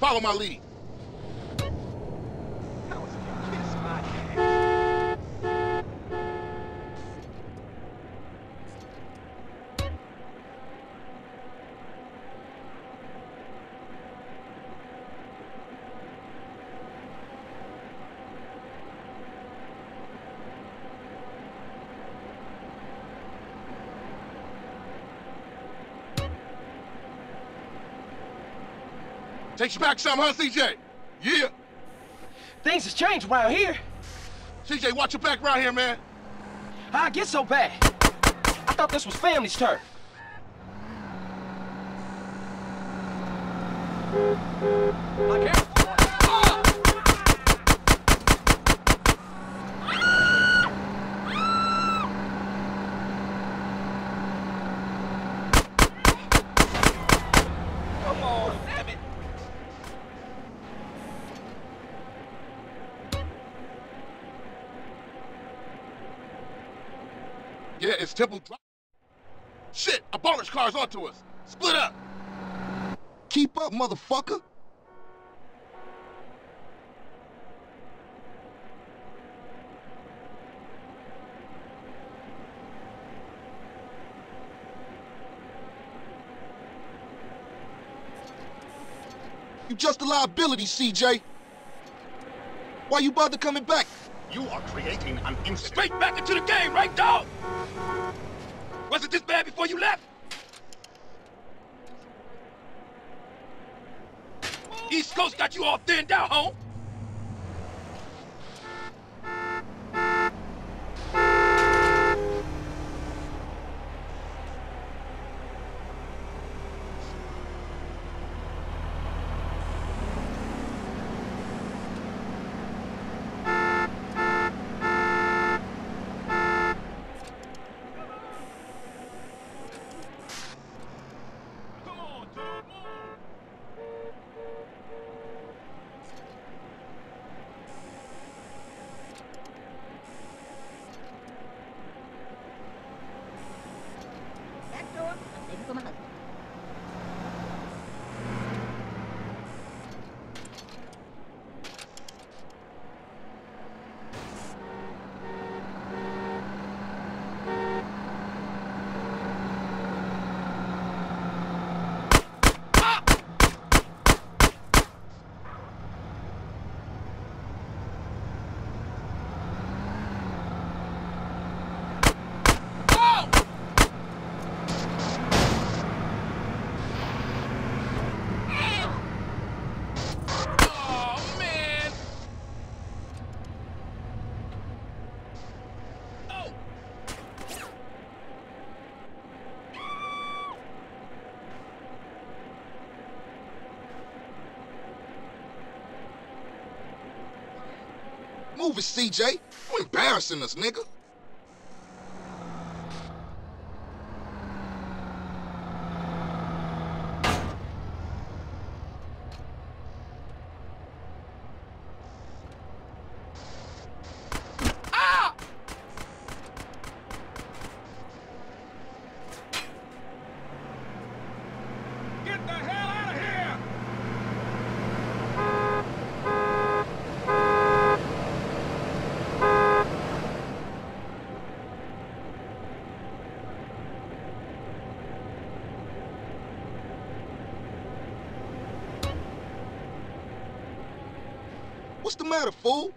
Follow my lead. Takes you back some, huh, CJ? Yeah. Things has changed around here. CJ, watch your back right here, man. How'd it get so bad? I thought this was family's turf. Yeah, it's Temple Drive. Shit, a bonus car's onto us. Split up. Keep up, motherfucker. You just a liability, CJ. Why you bother coming back? You are creating an incident. Straight back into the game, right, dog? Was it this bad before you left? East Coast got you all thinned out, home. Move it, CJ. You embarrassing us, nigga. What's the matter, fool?